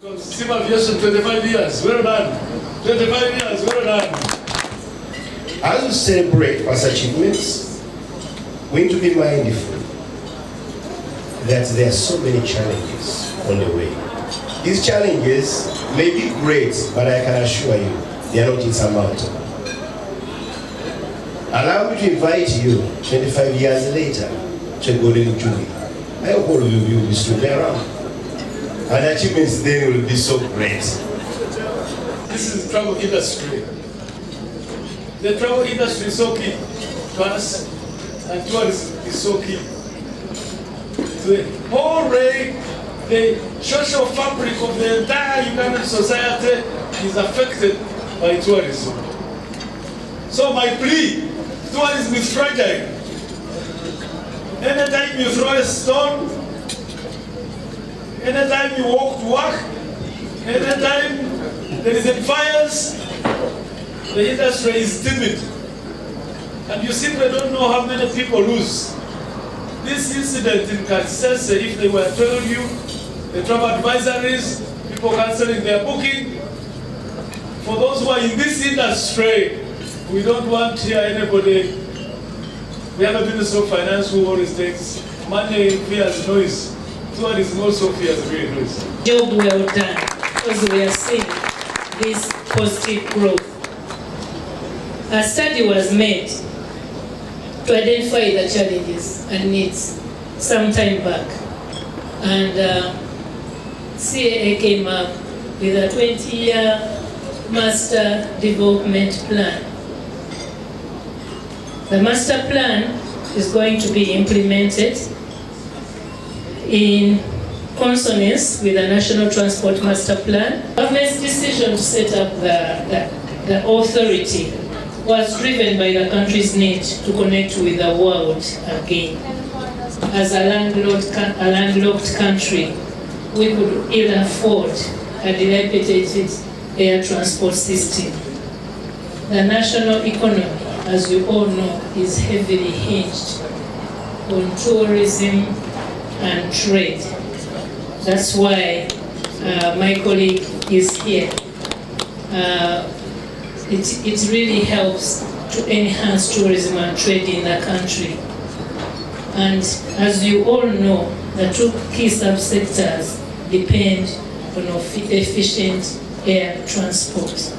Consumer aviation, 25 years, well done. 25 years, well done. As we celebrate past achievements, we need to be mindful that there are so many challenges on the way. These challenges may be great, but I can assure you, they are not insurmountable. Allow me to invite you 25 years later to Golden Jubilee. I hope all of you will be still around. And achievements then will be so great. This is the travel industry. The travel industry is so key to us, and tourism is so key. The whole way, the social fabric of the entire Ugandan society is affected by tourism. So my plea, tourism is fragile. Anytime you throw a stone, anytime you walk to work, anytime there is a fires, the industry is timid. And you simply don't know how many people lose. This incident in Kasese, if they were telling you, the travel advisories, people cancelling their booking. For those who are in this industry, we don't want here anybody. We have a Minister of Finance who always takes money, fears noise. Tourism also fears great noise. Job well done, because we are seeing this positive growth. A study was made to identify the challenges and needs some time back. And CAA came up with a 20-year master development plan. The master plan is going to be implemented in consonance with the National Transport Master Plan. Government's decision to set up the authority was driven by the country's need to connect with the world again. As a landlocked country, we could ill afford a dilapidated air transport system. The national economy, as you all know, is heavily hinged on tourism and trade. That's why my colleague is here. It really helps to enhance tourism and trade in the country. And as you all know, the two key subsectors depend on efficient air transport.